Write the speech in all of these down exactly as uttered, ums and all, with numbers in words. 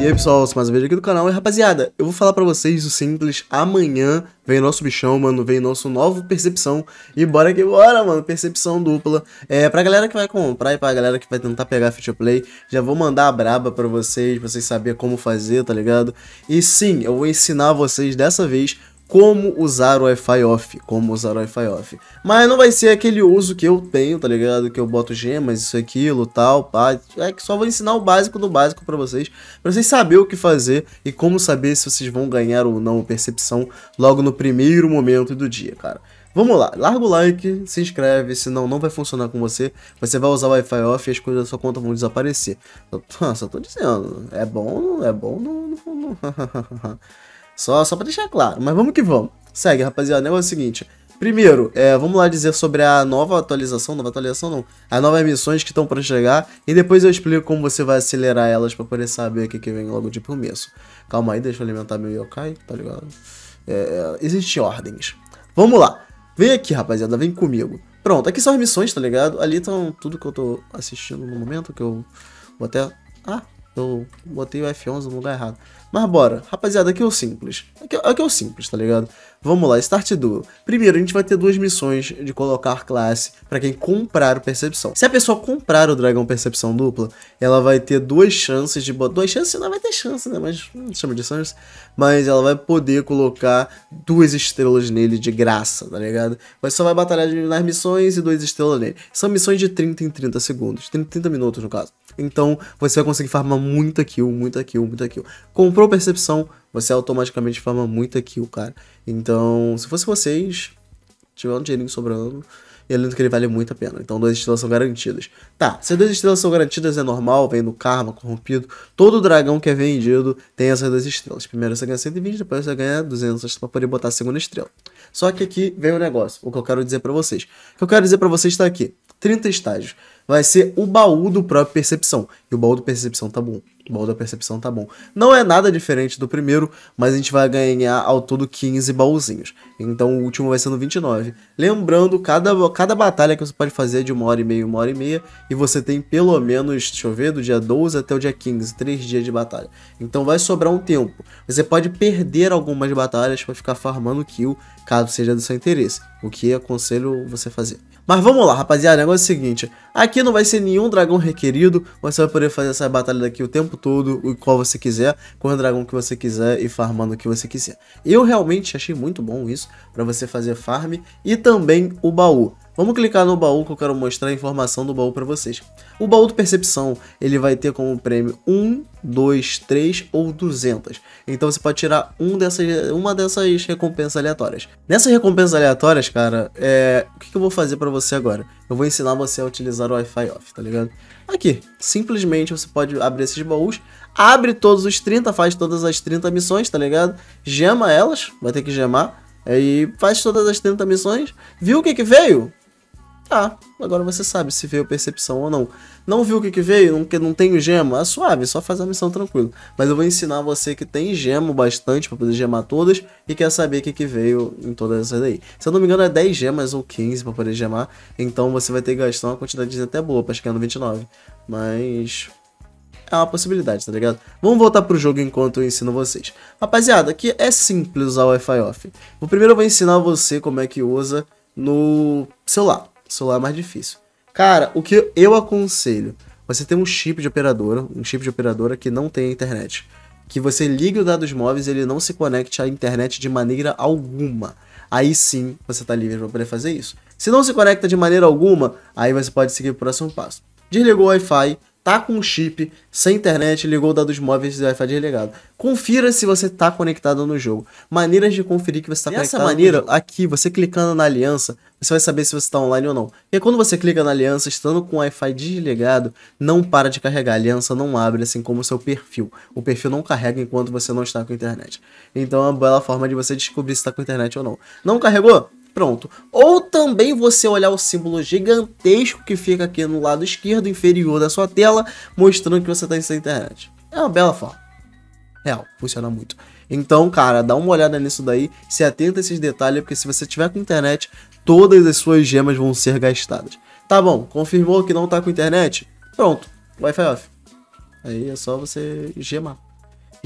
E aí pessoal, mais um vídeo aqui do canal. E rapaziada, eu vou falar pra vocês o simples. Amanhã vem nosso bichão, mano. Vem nosso novo percepção. E bora que bora, mano. Percepção dupla. É, pra galera que vai comprar e pra galera que vai tentar pegar Free to Play, já vou mandar a braba pra vocês, pra vocês saberem como fazer, tá ligado? E sim, eu vou ensinar vocês dessa vez como usar o Wi-Fi off, como usar o Wi-Fi off. Mas não vai ser aquele uso que eu tenho, tá ligado? Que eu boto gemas, isso, aquilo, tal, pá. É que só vou ensinar o básico do básico pra vocês, pra vocês saberem o que fazer e como saber se vocês vão ganhar ou não percepção logo no primeiro momento do dia, cara. Vamos lá, larga o like, se inscreve, senão não vai funcionar com você. Você vai usar o Wi-Fi off e as coisas da sua conta vão desaparecer. Só, só tô dizendo, é bom, é bom, não... não, não. Só, só pra deixar claro, mas vamos que vamos. Segue, rapaziada, o negócio é o seguinte. Primeiro, é, vamos lá dizer sobre a nova atualização, nova atualização não, as novas missões que estão pra chegar. E depois eu explico como você vai acelerar elas pra poder saber o que que vem logo de começo. Calma aí, deixa eu alimentar meu yokai, tá ligado? É, existem ordens. Vamos lá. Vem aqui, rapaziada, vem comigo. Pronto, aqui são as missões, tá ligado? Ali estão tudo que eu tô assistindo no momento, que eu vou até... Ah! Eu botei o F onze no lugar errado. Mas bora, rapaziada, aqui é o simples. Aqui, aqui é o simples, tá ligado? Vamos lá, Start Duel. Primeiro, a gente vai ter duas missões de colocar classe pra quem comprar o Percepção. Se a pessoa comprar o Dragão Percepção Dupla, ela vai ter duas chances de botar... Duas chances, não vai ter chance, né? Mas não chama de chance. Mas ela vai poder colocar duas estrelas nele de graça, tá ligado? Mas só vai batalhar nas missões e duas estrelas nele. São missões de trinta em trinta segundos. trinta, trinta minutos, no caso. Então, você vai conseguir farmar muita kill, muita kill, muita kill. Comprou percepção, você automaticamente farma muita kill, cara. Então, se fosse vocês, tiver um dinheirinho sobrando, eu lembro que ele vale muito a pena. Então, duas estrelas são garantidas. Tá, se as duas estrelas são garantidas, é normal, vem do Karma, Corrompido. Todo dragão que é vendido tem essas duas estrelas. Primeiro você ganha cento e vinte, depois você ganha duzentas pra poder botar a segunda estrela. Só que aqui vem o negócio, o que eu quero dizer pra vocês. O que eu quero dizer pra vocês tá aqui. trinta estágios. Vai ser o baú do próprio Percepção. E o baú do Percepção tá bom. O baú da Percepção tá bom. Não é nada diferente do primeiro, mas a gente vai ganhar ao todo quinze baúzinhos. Então o último vai ser no vinte e nove. Lembrando, cada, cada batalha que você pode fazer é de uma hora e meia, uma hora e meia. E você tem pelo menos, deixa eu ver, do dia doze até o dia quinze. três dias de batalha. Então vai sobrar um tempo. Você pode perder algumas batalhas pra ficar farmando kill, caso seja do seu interesse. O que aconselho você fazer. Mas vamos lá, rapaziada, o negócio é o seguinte. Aqui não vai ser nenhum dragão requerido. Você vai poder fazer essa batalha daqui o tempo todo, o qual você quiser, com o dragão que você quiser e farmando o que você quiser. Eu realmente achei muito bom isso, pra você fazer farm. E também o baú. Vamos clicar no baú que eu quero mostrar a informação do baú pra vocês. O baú do Percepção, ele vai ter como prêmio um, dois, três ou duzentas. Então você pode tirar um dessas, uma dessas recompensas aleatórias. Nessas recompensas aleatórias, cara, é... o que eu vou fazer pra você agora? Eu vou ensinar você a utilizar o Wi-Fi off, tá ligado? Aqui, simplesmente você pode abrir esses baús, abre todos os trinta, faz todas as trinta missões, tá ligado? Gema elas, vai ter que gemar. Aí faz todas as trinta missões, viu o que que veio? Ah, agora você sabe se veio percepção ou não. Não viu o que que veio? Não, que não tem gema? É suave, só faz a missão tranquilo. Mas eu vou ensinar você que tem gema bastante pra poder gemar todas e quer saber o que que veio em todas essas daí. Se eu não me engano é dez gemas ou quinze pra poder gemar. Então você vai ter que gastar uma quantidade até boa pra chegar no vinte e nove. Mas... é uma possibilidade, tá ligado? Vamos voltar pro jogo enquanto eu ensino vocês. Rapaziada, aqui é simples usar o Wi-Fi off. O primeiro eu vou ensinar você como é que usa no celular. Celular é mais difícil. Cara, o que eu aconselho, você tem um chip de operadora, um chip de operadora que não tem internet. Que você ligue os dados móveis e ele não se conecte à internet de maneira alguma. Aí sim, você tá livre pra poder fazer isso. Se não se conecta de maneira alguma, aí você pode seguir o próximo passo. Desligou o Wi-Fi, tá com um chip, sem internet, ligou dados móveis e Wi-Fi desligado. Confira se você tá conectado no jogo. Maneiras de conferir que você tá conectado. Dessa maneira, aqui, você clicando na aliança, você vai saber se você tá online ou não. E quando você clica na aliança, estando com o Wi-Fi desligado, não para de carregar. A aliança não abre, assim como o seu perfil. O perfil não carrega enquanto você não está com internet. Então é uma bela forma de você descobrir se tá com internet ou não. Não carregou? Pronto. Ou também você olhar o símbolo gigantesco que fica aqui no lado esquerdo inferior da sua tela, mostrando que você está sem internet. É uma bela forma. Real, funciona muito. Então, cara, dá uma olhada nisso daí, se atenta a esses detalhes, porque se você tiver com internet, todas as suas gemas vão ser gastadas. Tá bom, confirmou que não tá com internet? Pronto, Wi-Fi off. Aí é só você gemar.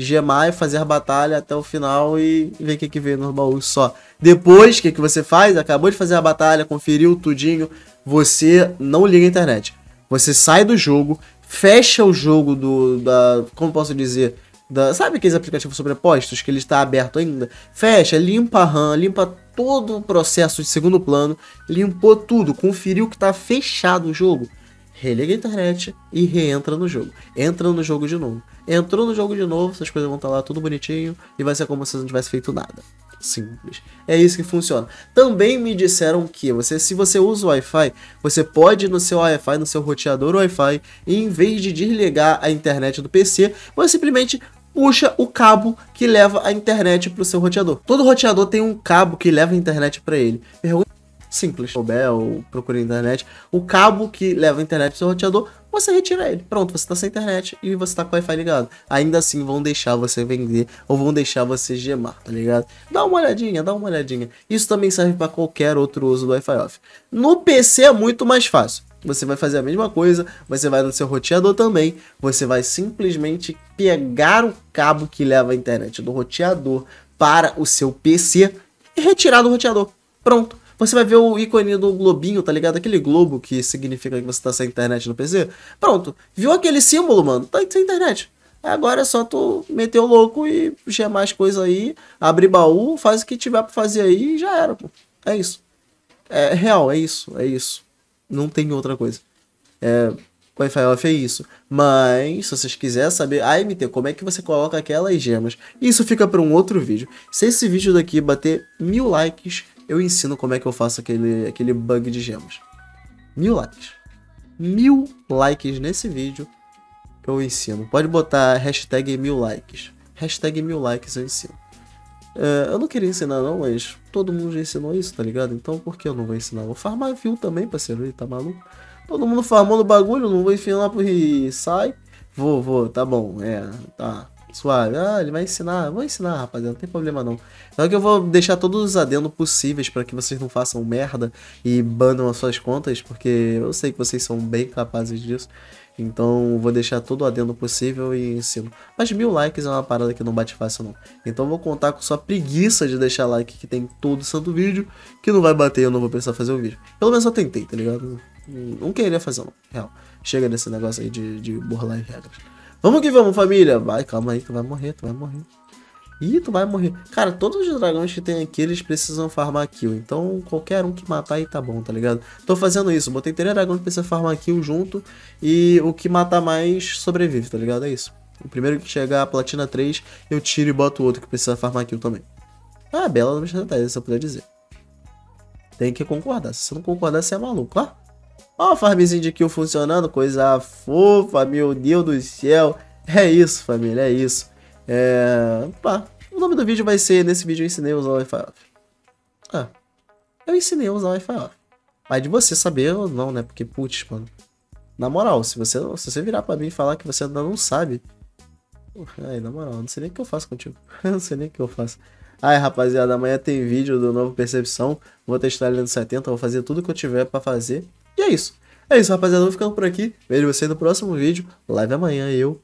gemar e fazer a batalha até o final e ver o que que vem nos baús só. Depois, o que que você faz? Acabou de fazer a batalha, conferiu tudinho, você não liga a internet. Você sai do jogo, fecha o jogo do... da, como posso dizer... Da, sabe aqueles aplicativos sobrepostos que ele está aberto ainda? Fecha, limpa a RAM, limpa todo o processo de segundo plano, limpou tudo, conferiu que está fechado o jogo, religa a internet e reentra no jogo. Entra no jogo de novo. Entrou no jogo de novo, essas coisas vão estar lá tudo bonitinho e vai ser como se não tivesse feito nada. Simples. É isso que funciona. Também me disseram que você, se você usa o Wi-Fi, você pode ir no seu Wi-Fi, no seu roteador Wi-Fi, e em vez de desligar a internet do P C, você simplesmente puxa o cabo que leva a internet para o seu roteador. Todo roteador tem um cabo que leva a internet para ele. Pergunta simples. Se souber ou procure na internet, o cabo que leva a internet para o seu roteador, você retira ele. Pronto, você está sem internet e você está com o Wi-Fi ligado. Ainda assim vão deixar você vender ou vão deixar você gemar, tá ligado? Dá uma olhadinha, dá uma olhadinha. Isso também serve para qualquer outro uso do Wi-Fi off. No P C é muito mais fácil. Você vai fazer a mesma coisa, você vai no seu roteador também, você vai simplesmente pegar o cabo que leva a internet do roteador para o seu P C e retirar do roteador. Pronto. Você vai ver o ícone do globinho, tá ligado? Aquele globo que significa que você tá sem internet no P C. Pronto. Viu aquele símbolo, mano? Tá sem internet. Agora é só tu meter o louco e gemar as coisas aí, abrir baú, faz o que tiver pra fazer aí e já era, pô. É isso. É real, é isso, é isso. Não tem outra coisa. É, Wi-Fi off é isso. Mas, se vocês quiserem saber, A M T, como é que você coloca aquelas gemas? Isso fica para um outro vídeo. Se esse vídeo daqui bater mil likes, eu ensino como é que eu faço aquele, aquele bug de gemas. Mil likes. Mil likes nesse vídeo, eu ensino. Pode botar hashtag mil likes. Hashtag mil likes eu ensino. Uh, eu não queria ensinar não, mas todo mundo já ensinou isso, tá ligado? Então por que eu não vou ensinar? Vou farmar view também, parceiro, ele tá maluco? Todo mundo farmando bagulho, não vou ensinar por e sai. Vou, vou, tá bom, é, tá, suave. Ah, ele vai ensinar, vou ensinar, rapaziada, não tem problema não. Só que eu vou deixar todos os adendos possíveis pra que vocês não façam merda e banam as suas contas, porque eu sei que vocês são bem capazes disso. Então vou deixar todo o adendo possível e ensino. Mas mil likes é uma parada que não bate fácil não. Então vou contar com sua preguiça de deixar like que tem todo santo vídeo. Que não vai bater, eu não vou precisar fazer o vídeo. Pelo menos eu tentei, tá ligado? Não queria fazer não, real. Chega nesse negócio aí de, de burlar as regras. Vamos que vamos, família. Vai, calma aí, tu vai morrer, tu vai morrer. Ih, tu vai morrer. Cara, todos os dragões que tem aqui, eles precisam farmar kill. Então, qualquer um que matar aí tá bom, tá ligado? Tô fazendo isso. Botei três dragões que precisa farmar kill junto. E o que matar mais sobrevive, tá ligado? É isso. O primeiro que chegar a platina três, eu tiro e boto o outro que precisa farmar kill também. Ah, bela não estratégia, se eu puder dizer. Tem que concordar. Se você não concordar, você é maluco, ó. Ó, o farmzinho de kill funcionando. Coisa fofa, meu Deus do céu. É isso, família, é isso. É... Pá. O nome do vídeo vai ser... Nesse vídeo eu ensinei a usar o Wi-Fi off. Ah. Eu ensinei a usar o Wi-Fi off. Mas de você saber ou não, né? Porque, putz, mano. Na moral, se você, se você virar pra mim e falar que você ainda não sabe... Aí, na moral, não sei nem o que eu faço contigo. Não sei nem o que eu faço. Ai, rapaziada, amanhã tem vídeo do novo Percepção. Vou testar ele no setenta. Vou fazer tudo que eu tiver pra fazer. E é isso. É isso, rapaziada. Vou ficando por aqui. Vejo você no próximo vídeo. Live amanhã, eu...